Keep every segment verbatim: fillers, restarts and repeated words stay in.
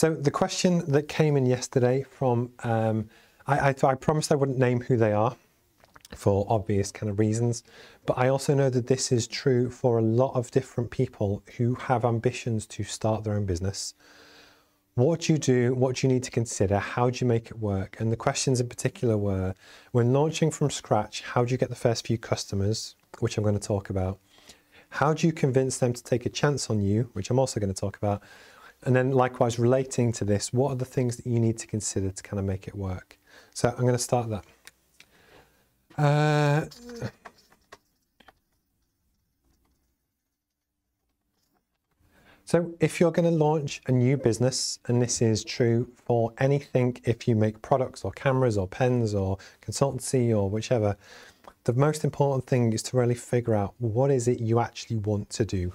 So the question that came in yesterday from, um, I, I, I promised I wouldn't name who they are for obvious kind of reasons, but I also know that this is true for a lot of different people who have ambitions to start their own business. What do you do? What do you need to consider? How do you make it work? And the questions in particular were, when launching from scratch, how do you get the first few customers, which I'm going to talk about? How do you convince them to take a chance on you, which I'm also going to talk about? And then likewise, relating to this, what are the things that you need to consider to kind of make it work? So I'm going to start that. Uh, so if you're going to launch a new business, and this is true for anything, if you make products or cameras or pens or consultancy or whichever, the most important thing is to really figure out what is it you actually want to do.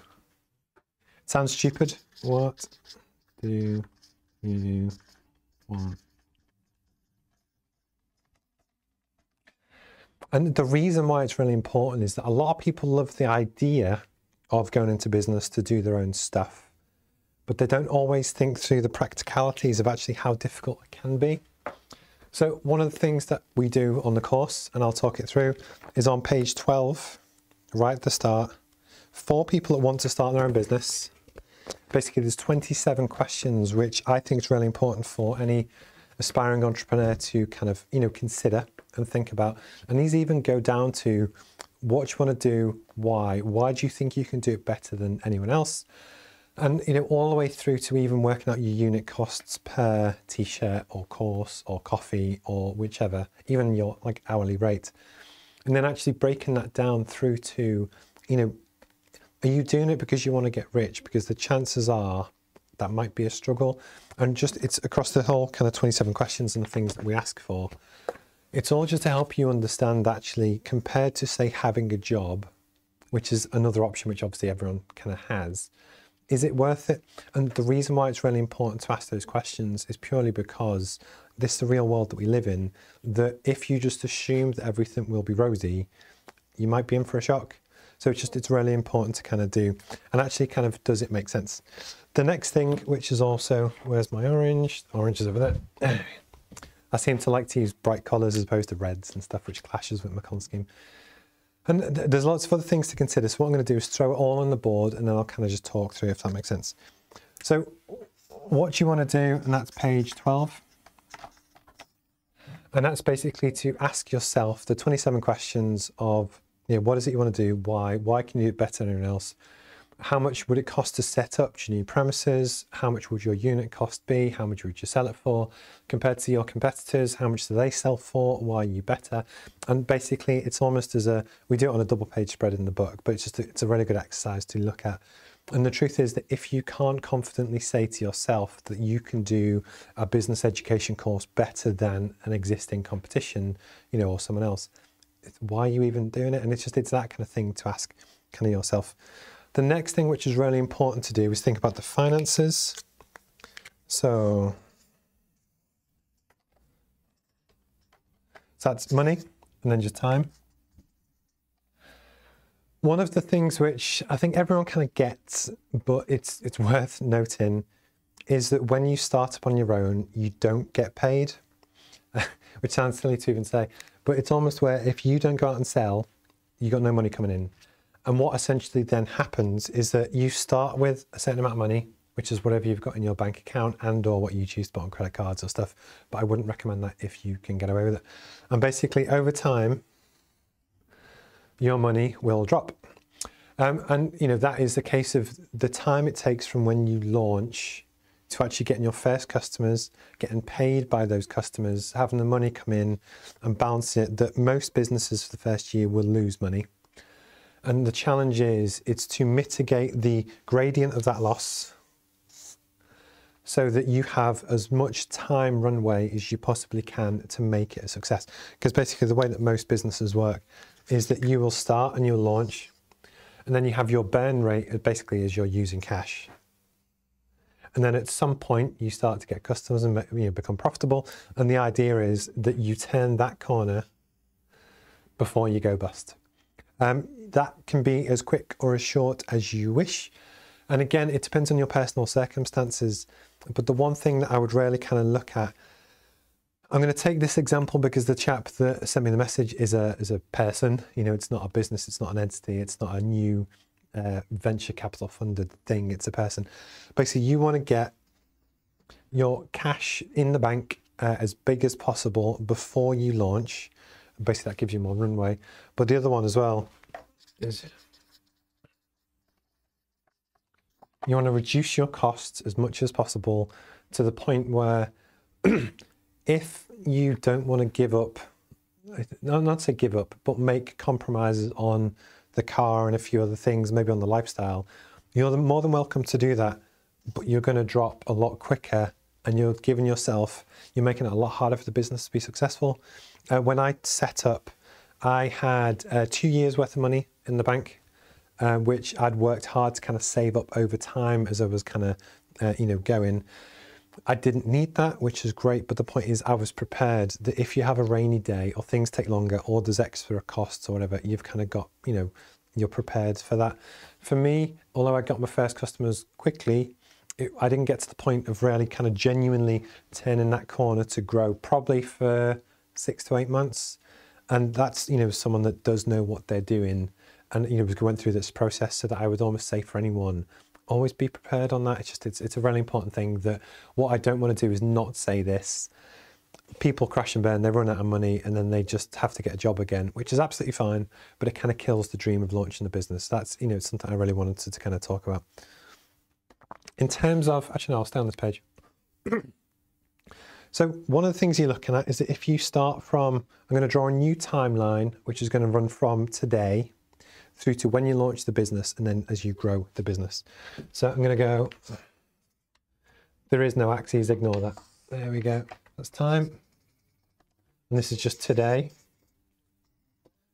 It sounds stupid. What do you want? And the reason why it's really important is that a lot of people love the idea of going into business to do their own stuff, but they don't always think through the practicalities of actually how difficult it can be. So one of the things that we do on the course, and I'll talk it through, is on page twelve, right at the start, for people that want to start their own business. Basically, there's twenty-seven questions, which I think is really important for any aspiring entrepreneur to kind of, you know, consider and think about. And these even go down to what you want to do, why, why do you think you can do it better than anyone else? And, you know, all the way through to even working out your unit costs per t-shirt or course or coffee or whichever, even your like hourly rate. And then actually breaking that down through to, you know, are you doing it because you want to get rich? Because the chances are that might be a struggle. And just it's across the whole kind of twenty-seven questions and the things that we ask for. It's all just to help you understand actually compared to say having a job, which is another option, which obviously everyone kind of has. Is it worth it? And the reason why it's really important to ask those questions is purely because this is the real world that we live in, that if you just assume that everything will be rosy, you might be in for a shock. So it's just, it's really important to kind of do, and actually kind of, does it make sense? The next thing, which is also, where's my orange? Orange is over there. I seem to like to use bright colours as opposed to reds and stuff, which clashes with my con scheme. And there's lots of other things to consider. So what I'm going to do is throw it all on the board and then I'll kind of just talk through if that makes sense. So what you want to do, and that's page twelve. And that's basically to ask yourself the twenty-seven questions of, you know, what is it you want to do? Why? Why can you do it better than anyone else? How much would it cost to set up your new premises? How much would your unit cost be? How much would you sell it for? Compared to your competitors, how much do they sell for? Why are you better? And basically it's almost as a, we do it on a double page spread in the book, but it's just, a, it's a really good exercise to look at. And the truth is that if you can't confidently say to yourself that you can do a business education course better than an existing competition, you know, or someone else, why are you even doing it? And it's just, it's that kind of thing to ask kind of yourself. The next thing which is really important to do is think about the finances. So, so that's money and then your time. One of the things which I think everyone kind of gets, but it's, it's worth noting, is that when you start up on your own, you don't get paid, which sounds silly to even say, but it's almost where if you don't go out and sell, you got no money coming in. And what essentially then happens is that you start with a certain amount of money, which is whatever you've got in your bank account and or what you choose to put on credit cards or stuff. But I wouldn't recommend that if you can get away with it. And basically over time, your money will drop. Um, and you know, that is the case of the time it takes from when you launch to actually getting your first customers, getting paid by those customers, having the money come in and balance it, that most businesses for the first year will lose money. And the challenge is, it's to mitigate the gradient of that loss so that you have as much time runway as you possibly can to make it a success. Because basically the way that most businesses work is that you will start and you'll launch, and then you have your burn rate basically as you're using cash. And then at some point you start to get customers and, you know, become profitable. And the idea is that you turn that corner before you go bust. Um, that can be as quick or as short as you wish. And again, it depends on your personal circumstances. But the one thing that I would really kind of look at, I'm going to take this example because the chap that sent me the message is a, is a person. You know, it's not a business, it's not an entity, it's not a new uh, venture capital funded thing, it's a person. Basically, you want to get your cash in the bank uh, as big as possible before you launch. Basically, that gives you more runway. But the other one as well is you want to reduce your costs as much as possible to the point where if you don't want to give up, no, not say give up, but make compromises on the car and a few other things, maybe on the lifestyle, you're more than welcome to do that, but you're going to drop a lot quicker and you're giving yourself, you're making it a lot harder for the business to be successful. Uh, when I set up, I had uh, two years worth of money in the bank, uh, which I'd worked hard to kind of save up over time as I was kind of, uh, you know, going. I didn't need that, which is great, but the point is I was prepared that if you have a rainy day or things take longer or there's extra costs or whatever, you've kind of got, you know, you're prepared for that. For me, although I got my first customers quickly, it, I didn't get to the point of really kind of genuinely turning that corner to grow, probably for six to eight months. And that's, you know, someone that does know what they're doing. And, you know, we went through this process, so that I would almost say for anyone, always be prepared on that. It's just, it's, it's a really important thing that what I don't want to do is not say this. People crash and burn, they run out of money, and then they just have to get a job again, which is absolutely fine, but it kind of kills the dream of launching the business. That's, you know, something I really wanted to, to kind of talk about. In terms of, actually no, I'll stay on this page. So one of the things you're looking at is that if you start from, I'm going to draw a new timeline, which is going to run from today through to when you launch the business and then as you grow the business. So I'm going to go, there is no axes, ignore that. There we go. That's time. And this is just today.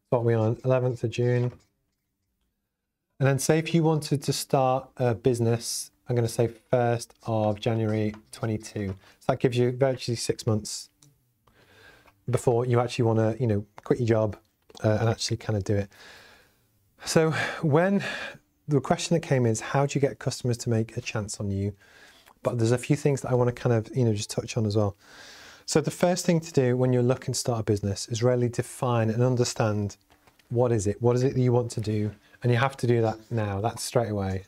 What are we on? eleventh of June. And then say if you wanted to start a business, I'm going to say first of January twenty-two. So that gives you virtually six months before you actually want to, you know, quit your job uh, and actually kind of do it. So when the question that came is, how do you get customers to make a chance on you? But there's a few things that I want to kind of, you know, just touch on as well. So the first thing to do when you're looking to start a business is really define and understand what is it, what is it that you want to do? And you have to do that now, that's straight away.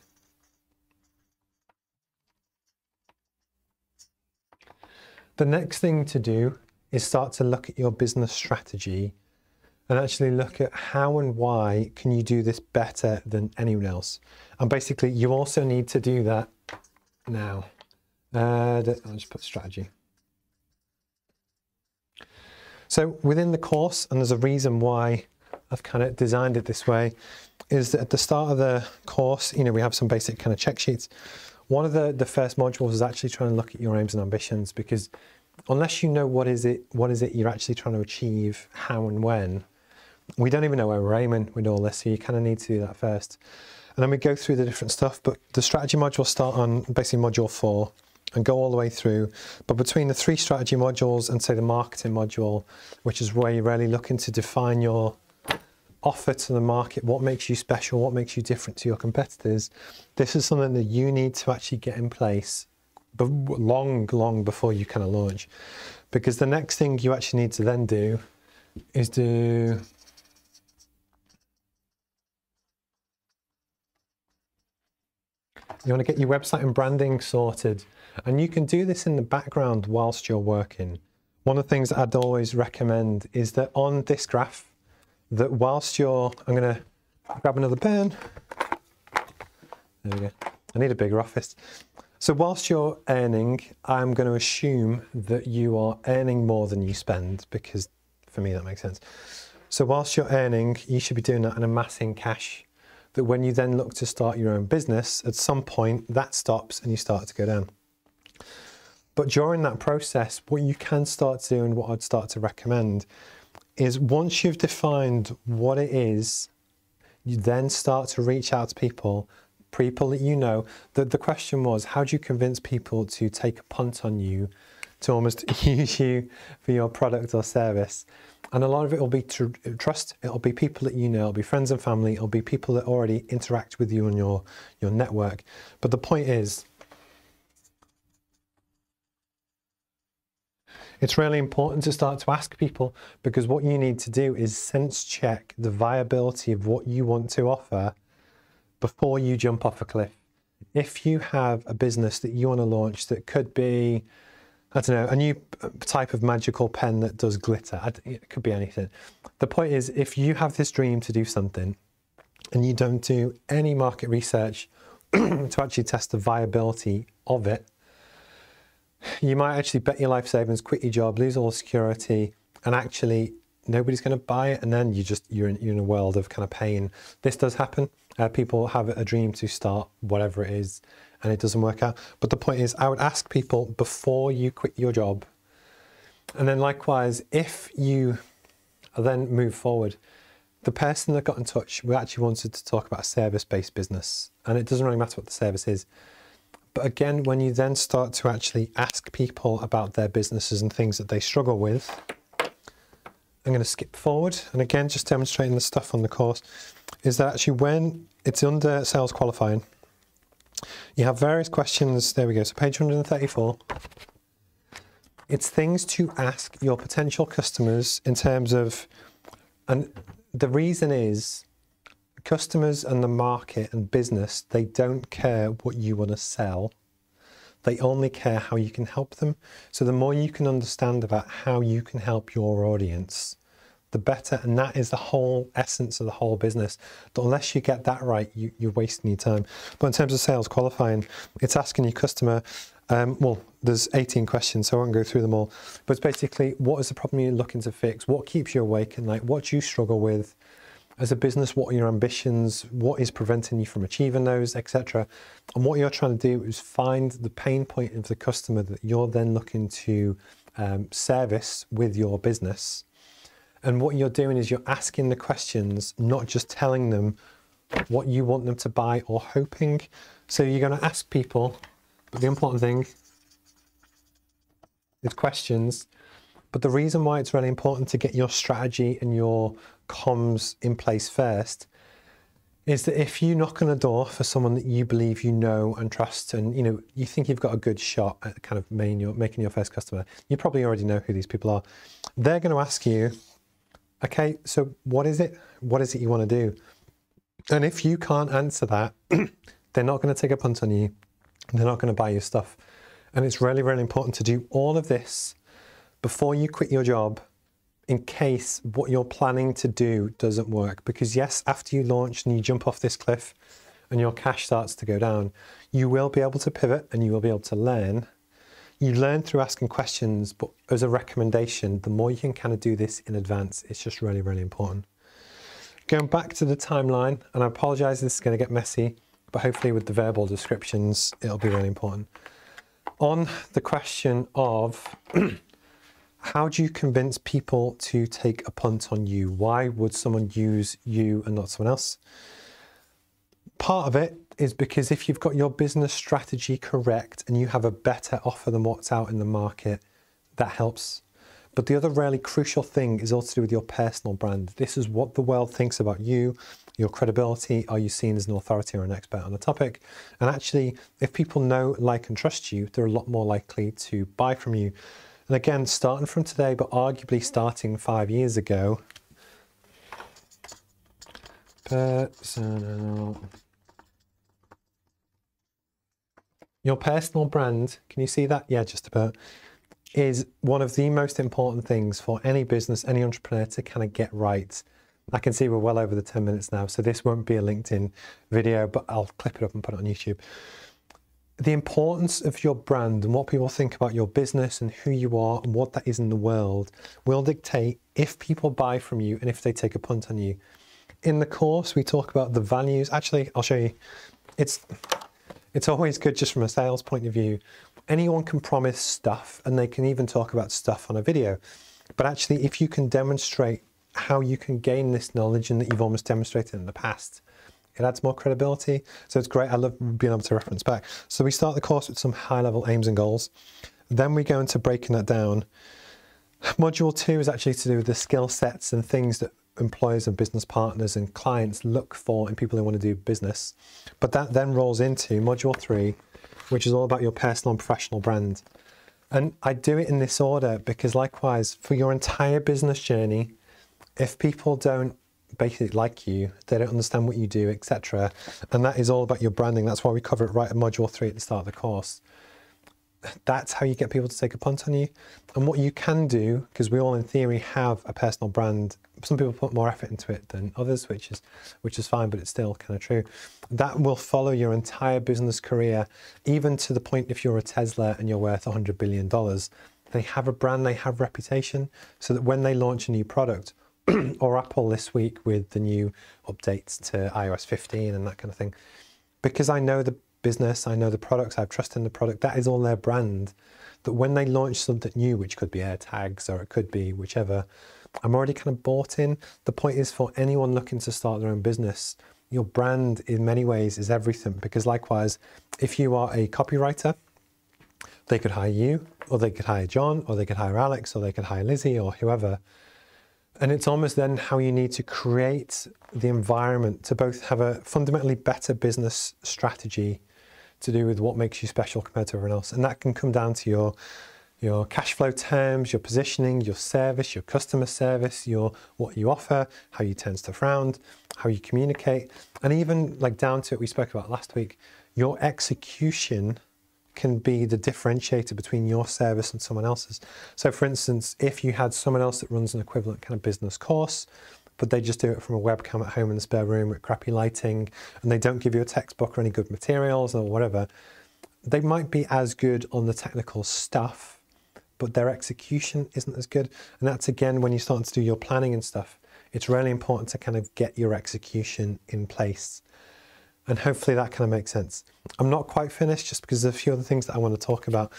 The next thing to do is start to look at your business strategy and actually look at how and why can you do this better than anyone else. And basically, you also need to do that now. Uh, I'll just put strategy. So within the course, and there's a reason why I've kind of designed it this way, is that at the start of the course, you know, we have some basic kind of check sheets. One of the, the first modules is actually trying to look at your aims and ambitions, because unless you know what is it, what is it you're actually trying to achieve, how and when, we don't even know where we're aiming with all this, so you kind of need to do that first. And then we go through the different stuff, but the strategy module start on basically module four and go all the way through. But between the three strategy modules and say the marketing module, which is where you're really looking to define your offer to the market, what makes you special, what makes you different to your competitors. This is something that you need to actually get in place but long, long before you kind of launch. Because the next thing you actually need to then do is do you want to get your website and branding sorted. And you can do this in the background whilst you're working. One of the things that I'd always recommend is that on this graph, that whilst you're, I'm going to grab another pen, there we go, I need a bigger office. So whilst you're earning, I'm going to assume that you are earning more than you spend, because for me that makes sense. So whilst you're earning, you should be doing that and amassing cash, that when you then look to start your own business, at some point that stops and you start to go down. But during that process, what you can start to do and what I'd start to recommend is once you've defined what it is, you then start to reach out to people, people that you know. The, the question was, how do you convince people to take a punt on you, to almost use you for your product or service? And a lot of it will be tr trust, it'll be people that you know, it'll be friends and family, it'll be people that already interact with you on your, your network. But the point is, It's really important to start to ask people, because what you need to do is sense check the viability of what you want to offer before you jump off a cliff. If you have a business that you want to launch that could be, I don't know, a new type of magical pen that does glitter, it could be anything. The point is, if you have this dream to do something and you don't do any market research to actually test the viability of it, you might actually bet your life savings, quit your job, lose all security, and actually nobody's going to buy it. And then you just, you're in, you're in a world of kind of pain. This does happen. Uh, people have a dream to start whatever it is and it doesn't work out. But the point is, I would ask people before you quit your job. And then likewise, if you then move forward, the person that got in touch, we actually wanted to talk about a service-based business, and it doesn't really matter what the service is. But again, when you then start to actually ask people about their businesses and things that they struggle with, I'm going to skip forward. And again, just demonstrating the stuff on the course is that actually when it's under sales qualifying, you have various questions. There we go. So page one hundred thirty-four, it's things to ask your potential customers in terms of, and the reason is, customers and the market and business, they don't care what you want to sell. They only care how you can help them. So the more you can understand about how you can help your audience, the better. And that is the whole essence of the whole business. But unless you get that right, you, you're wasting your time. But in terms of sales qualifying, it's asking your customer, um, well, there's eighteen questions, so I won't go through them all. But it's basically, what is the problem you're looking to fix? What keeps you awake at night? What do you struggle with? As a business, what are your ambitions? What is preventing you from achieving those, et cetera? And what you're trying to do is find the pain point of the customer that you're then looking to um, service with your business. And what you're doing is you're asking the questions, not just telling them what you want them to buy or hoping. So you're going to ask people, but the important thing is questions. But the reason why it's really important to get your strategy and your comms in place first is that if you knock on a door for someone that you believe you know and trust, and you know you think you've got a good shot at kind of making your, making your first customer, you probably already know who these people are. They're going to ask you, okay, so what is it? What is it you want to do? And if you can't answer that, they're not going to take a punt on you. They're not going to buy your stuff. And it's really, really important to do all of this before you quit your job, in case what you're planning to do doesn't work. Because yes, after you launch and you jump off this cliff and your cash starts to go down, you will be able to pivot and you will be able to learn. You learn through asking questions, but as a recommendation, the more you can kind of do this in advance, it's just really, really important. Going back to the timeline, and I apologize, this is going to get messy, but hopefully with the verbal descriptions, it'll be really important. On the question of, how do you convince people to take a punt on you? Why would someone use you and not someone else? Part of it is because if you've got your business strategy correct and you have a better offer than what's out in the market, that helps. But the other really crucial thing is all to do with your personal brand. This is what the world thinks about you, your credibility. Are you seen as an authority or an expert on a topic? And actually, if people know, like, and trust you, they're a lot more likely to buy from you. And again, starting from today, but arguably starting five years ago, personal. Your personal brand, can you see that? Yeah, just about, is one of the most important things for any business, any entrepreneur to kind of get right. I can see we're well over the ten minutes now, so this won't be a LinkedIn video, but I'll clip it up and put it on YouTube. The importance of your brand and what people think about your business and who you are and what that is in the world will dictate if people buy from you and if they take a punt on you. In the course, we talk about the values. Actually, I'll show you. It's, it's always good just from a sales point of view. Anyone can promise stuff, and they can even talk about stuff on a video. But actually, if you can demonstrate how you can gain this knowledge and that you've almost demonstrated in the past, it adds more credibility. So it's great. I love being able to reference back. So we start the course with some high level aims and goals. Then we go into breaking that down. Module two is actually to do with the skill sets and things that employers and business partners and clients look for in people who want to do business. But that then rolls into module three, which is all about your personal and professional brand. And I do it in this order because likewise, for your entire business journey, if people don't basically like you, they don't understand what you do, et cetera. And that is all about your branding. That's why we cover it right in module three at the start of the course. That's how you get people to take a punt on you. And what you can do, because we all in theory have a personal brand, some people put more effort into it than others, which is which is fine, but it's still kind of true. That will follow your entire business career, even to the point if you're a Tesla and you're worth one hundred billion dollars, they have a brand, they have reputation, so that when they launch a new product, or Apple this week with the new updates to i O S fifteen and that kind of thing, because I know the business, I know the products, I have trust in the product, that is all their brand, that when they launch something new, which could be AirTags or it could be whichever, I'm already kind of bought in. The point is, for anyone looking to start their own business, your brand in many ways is everything, because likewise, if you are a copywriter, they could hire you, or they could hire John, or they could hire Alex, or they could hire Lizzie, or whoever. And it's almost then how you need to create the environment to both have a fundamentally better business strategy to do with what makes you special compared to everyone else. And that can come down to your, your cash flow terms, your positioning, your service, your customer service, your what you offer, how you turn stuff around, how you communicate. And even like down to it we spoke about last week, your execution can be the differentiator between your service and someone else's. So for instance, if you had someone else that runs an equivalent kind of business course, but they just do it from a webcam at home in the spare room with crappy lighting, and they don't give you a textbook or any good materials or whatever, they might be as good on the technical stuff, but their execution isn't as good. And that's again, when you start to do your planning and stuff, it's really important to kind of get your execution in place. And hopefully that kind of makes sense. I'm not quite finished just because there's a few other things that I want to talk about,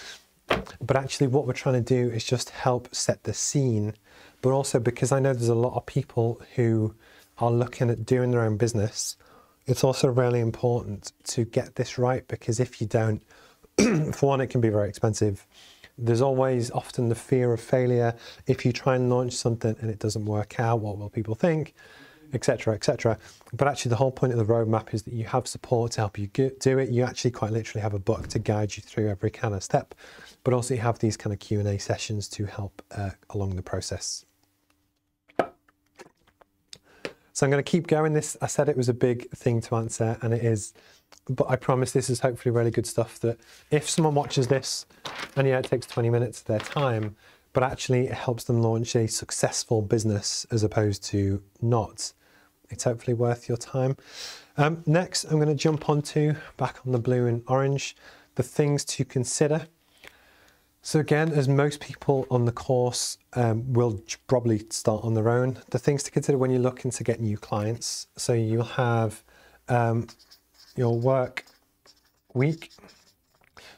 but actually what we're trying to do is just help set the scene, but also because I know there's a lot of people who are looking at doing their own business, it's also really important to get this right, because if you don't, for one, it can be very expensive. There's always often the fear of failure. If you try and launch something and it doesn't work out, what will people think? Etc, et cetera. But actually the whole point of the roadmap is that you have support to help you get, do it. You actually quite literally have a book to guide you through every kind of step, but also you have these kind of Q and A sessions to help uh, along the process. So I'm going to keep going. This, I said it was a big thing to answer, and it is, but I promise this is hopefully really good stuff that if someone watches this, and yeah, it takes twenty minutes of their time, but actually it helps them launch a successful business as opposed to not. It's hopefully worth your time. Um, next, I'm going to jump onto, back on the blue and orange, the things to consider. So again, as most people on the course um, will probably start on their own, the things to consider when you're looking to get new clients. So you'll have um, your work week.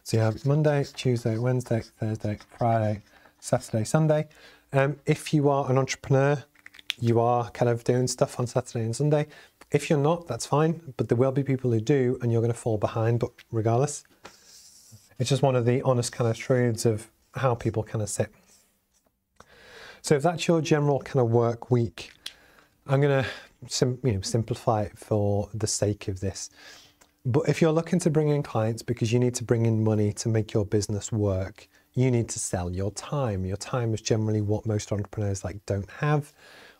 So you have Monday, Tuesday, Wednesday, Thursday, Friday, Saturday, Sunday. Um, if you are an entrepreneur, you are kind of doing stuff on Saturday and Sunday. If you're not, that's fine, but there will be people who do, and you're going to fall behind, but regardless. It's just one of the honest kind of truths of how people kind of sit. So if that's your general kind of work week, I'm going to sim you know, simplify it for the sake of this. But if you're looking to bring in clients because you need to bring in money to make your business work, you need to sell your time. Your time is generally what most entrepreneurs like don't have.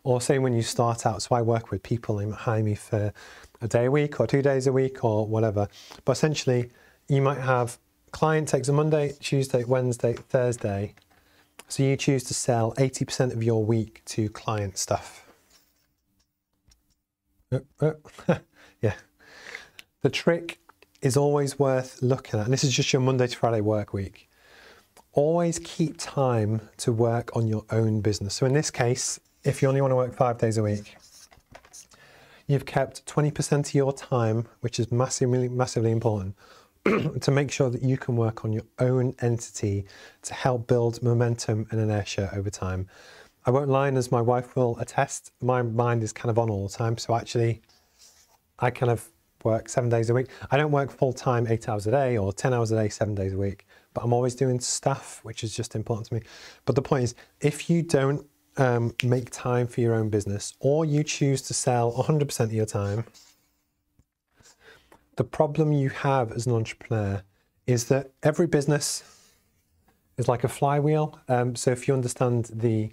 Or say when you start out, so I work with people, they might hire me for a day a week or two days a week or whatever. But essentially, you might have client takes a Monday, Tuesday, Wednesday, Thursday. So you choose to sell eighty percent of your week to client stuff. Yeah. The trick is always worth looking at, and this is just your Monday to Friday work week. Always keep time to work on your own business. So in this case, if you only want to work five days a week, you've kept twenty percent of your time, which is massively, massively important, to make sure that you can work on your own entity to help build momentum and inertia over time. I won't lie, and as my wife will attest, my mind is kind of on all the time. So actually, I kind of work seven days a week. I don't work full time, eight hours a day or ten hours a day, seven days a week. But I'm always doing stuff, which is just important to me. But the point is, if you don't um, make time for your own business, or you choose to sell one hundred percent of your time, the problem you have as an entrepreneur is that every business is like a flywheel. Um, so if you understand the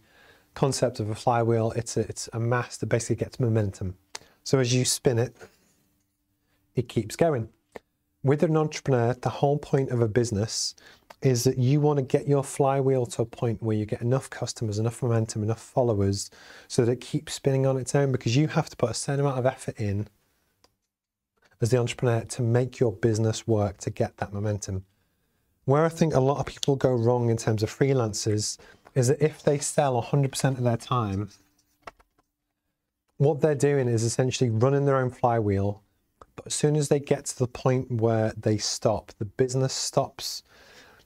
concept of a flywheel, it's a, it's a mass that basically gets momentum. So as you spin it, it keeps going. With an entrepreneur, the whole point of a business is that you want to get your flywheel to a point where you get enough customers, enough momentum, enough followers, so that it keeps spinning on its own, because you have to put a certain amount of effort in as the entrepreneur to make your business work to get that momentum. Where I think a lot of people go wrong in terms of freelancers is that if they sell one hundred percent of their time, what they're doing is essentially running their own flywheel. But as soon as they get to the point where they stop, the business stops.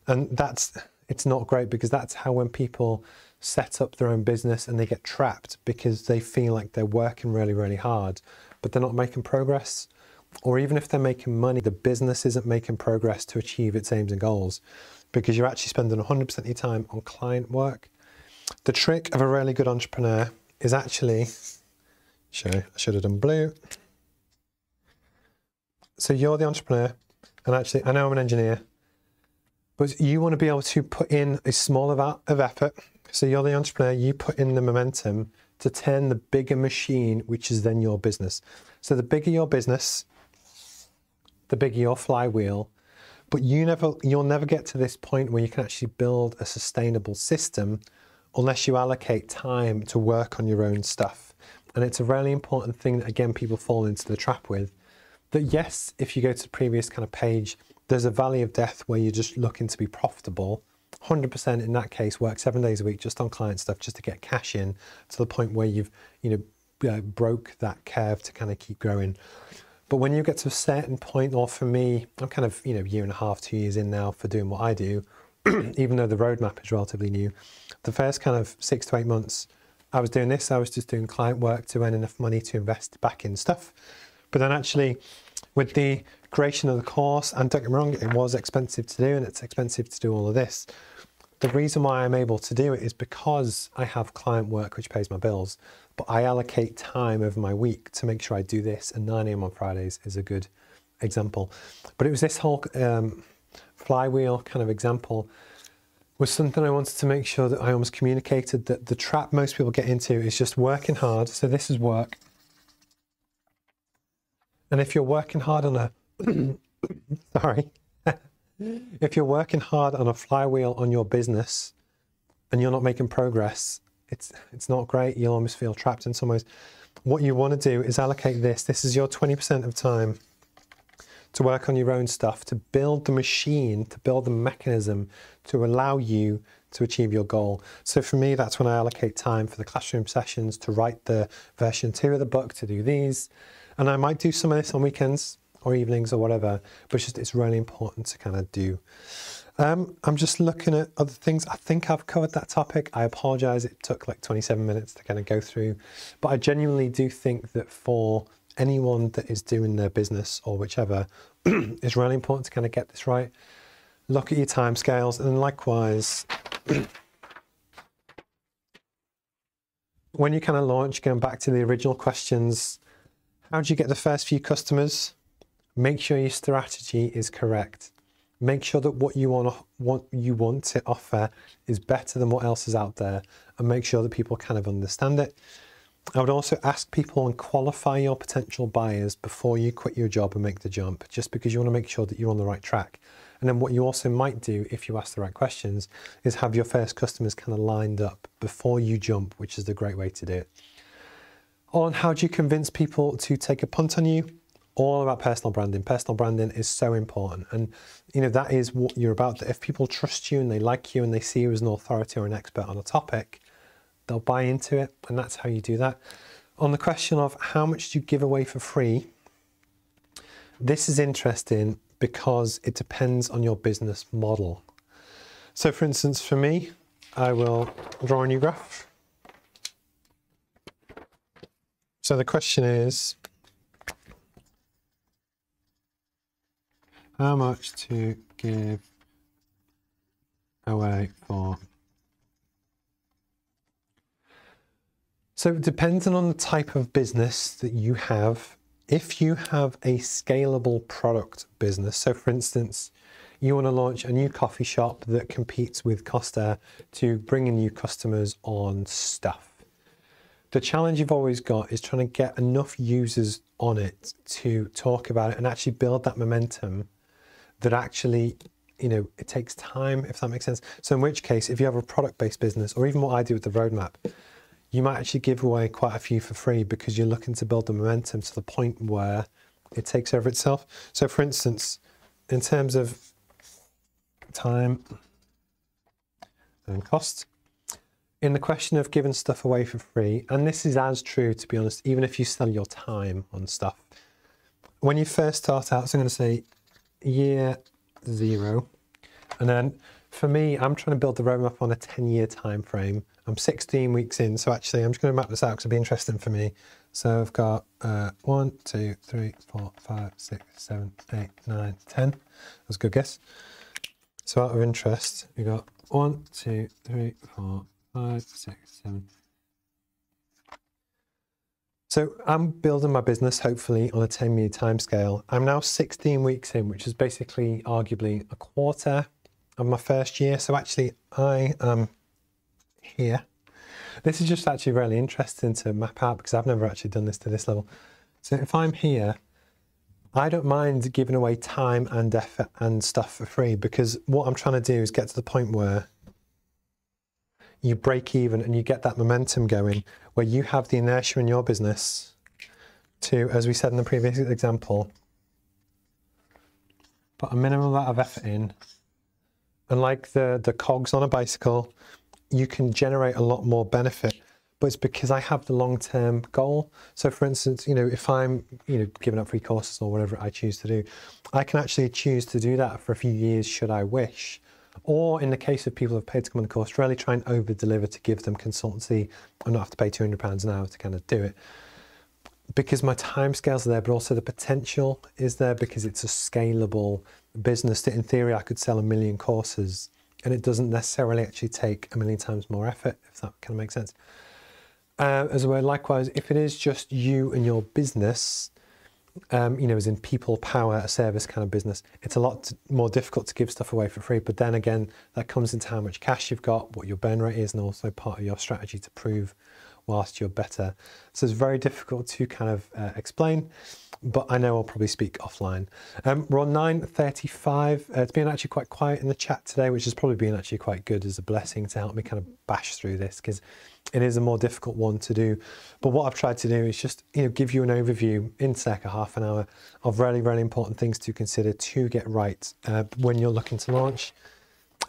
And that's, it's not great, because that's how when people set up their own business and they get trapped because they feel like they're working really, really hard, but they're not making progress. Or even if they're making money, the business isn't making progress to achieve its aims and goals, because you're actually spending one hundred percent of your time on client work. The trick of a really good entrepreneur is actually, show, I should have done blue. So you're the entrepreneur, and actually, I know I'm an engineer, but you want to be able to put in a small amount of effort. So you're the entrepreneur, you put in the momentum to turn the bigger machine, which is then your business. So the bigger your business, the bigger your flywheel, but you never, you'll never get to this point where you can actually build a sustainable system unless you allocate time to work on your own stuff. And it's a really important thing that, again, people fall into the trap with. That yes, if you go to the previous kind of page, there's a valley of death where you're just looking to be profitable. one hundred percent in that case, work seven days a week just on client stuff, just to get cash in, to the point where you've, you know, uh, broke that curve to kind of keep growing. But when you get to a certain point, or for me, I'm kind of, you know, year and a half, two years in now for doing what I do, even though the roadmap is relatively new, the first kind of six to eight months I was doing this, I was just doing client work to earn enough money to invest back in stuff. But then actually, with the creation of the course, and don't get me wrong, it was expensive to do, and it's expensive to do all of this. The reason why I'm able to do it is because I have client work which pays my bills, but I allocate time over my week to make sure I do this, and nine A M on Fridays is a good example. But it was this whole um, flywheel kind of example was something I wanted to make sure that I almost communicated, that the trap most people get into is just working hard. So this is work. And if you're working hard on a, sorry, if you're working hard on a flywheel on your business and you're not making progress, it's, it's not great. You'll almost feel trapped in some ways. What you want to do is allocate this. This is your twenty percent of time to work on your own stuff, to build the machine, to build the mechanism to allow you to achieve your goal. So for me, that's when I allocate time for the classroom sessions, to write the version two of the book, to do these. And I might do some of this on weekends or evenings or whatever, but it's just, it's really important to kind of do. Um, I'm just looking at other things. I think I've covered that topic. I apologize, it took like twenty-seven minutes to kind of go through, but I genuinely do think that for anyone that is doing their business or whichever, it's really important to kind of get this right. Look at your time scales, and likewise, when you kind of launch, going back to the original questions, how do you get the first few customers? Make sure your strategy is correct. Make sure that what you want, what you want to offer is better than what else is out there, and make sure that people kind of understand it. I would also ask people and qualify your potential buyers before you quit your job and make the jump, just because you want to make sure that you're on the right track. And then what you also might do, if you ask the right questions, is have your first customers kind of lined up before you jump, which is the great way to do it. On how do you convince people to take a punt on you? All about personal branding. Personal branding is so important. And you know, that is what you're about. That if people trust you and they like you and they see you as an authority or an expert on a topic, they'll buy into it. And that's how you do that. On the question of how much do you give away for free? This is interesting because it depends on your business model. So for instance, for me, I will draw a new graph. So the question is, how much to give away for? So depending on the type of business that you have, if you have a scalable product business, so for instance, you want to launch a new coffee shop that competes with Costa to bring in new customers on stuff. The challenge you've always got is trying to get enough users on it to talk about it and actually build that momentum that actually, you know, it takes time, if that makes sense. So in which case, if you have a product-based business, or even what I do with the roadmap, you might actually give away quite a few for free because you're looking to build the momentum to the point where it takes over itself. So for instance, in terms of time and cost, in the question of giving stuff away for free, and this is as true, to be honest, even if you sell your time on stuff. When you first start out, so I'm going to say year zero, and then for me, I'm trying to build the roadmap on a ten year time frame. I'm sixteen weeks in, so actually I'm just going to map this out because it'll be interesting for me. So I've got uh, one, two, three, four, five, six, seven, eight, nine, ten. That's a good guess. So out of interest, we got one, two, three, four, five, six, seven. So I'm building my business, hopefully, on a ten year timescale. I'm now sixteen weeks in, which is basically arguably a quarter of my first year. So actually, I am here. This is just actually really interesting to map out because I've never actually done this to this level. So if I'm here, I don't mind giving away time and effort and stuff for free, because what I'm trying to do is get to the point where you break even and you get that momentum going, where you have the inertia in your business to, as we said in the previous example, put a minimum amount of effort in. And like the, the cogs on a bicycle, you can generate a lot more benefit. But it's because I have the long-term goal. So for instance, you know, if I'm, you know, giving up free courses or whatever I choose to do, I can actually choose to do that for a few years should I wish. Or in the case of people who have paid to come on the course, really try and over-deliver to give them consultancy and not have to pay two hundred pounds an hour to kind of do it. Because my timescales are there, but also the potential is there because it's a scalable business that in theory I could sell a million courses and it doesn't necessarily actually take a million times more effort, if that kind of makes sense. Uh, as well, likewise, if it is just you and your business, um, you know, as in people power, a service kind of business, it's a lot more difficult to give stuff away for free. But then again, that comes into how much cash you've got, what your burn rate is, and also part of your strategy to prove whilst you're better. So it's very difficult to kind of uh, explain, but I know I'll probably speak offline. Um, we're on nine thirty-five. Uh, it's been actually quite quiet in the chat today, which has probably been actually quite good as a blessing to help me kind of bash through this, because it is a more difficult one to do. But what I've tried to do is just, you know, give you an overview in circa half an hour of really, really important things to consider to get right uh, when you're looking to launch.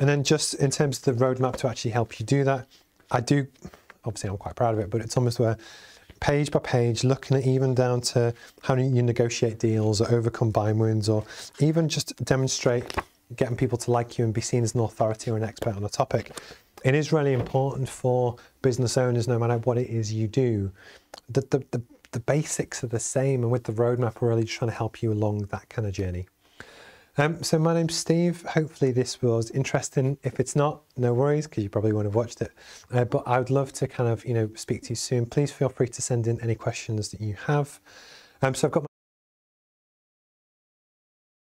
And then just in terms of the roadmap to actually help you do that, I do, obviously I'm quite proud of it, but it's almost where page by page, looking at even down to how you negotiate deals or overcome buying wounds, or even just demonstrate getting people to like you and be seen as an authority or an expert on a topic. It is really important for business owners, no matter what it is you do, that the, the, the basics are the same. And with the roadmap, we're really just trying to help you along that kind of journey. Um, so my name's Steve. Hopefully this was interesting. If it's not, no worries, because you probably won't have watched it. Uh, but I would love to kind of, you know, speak to you soon. Please feel free to send in any questions that you have. Um, so I've got my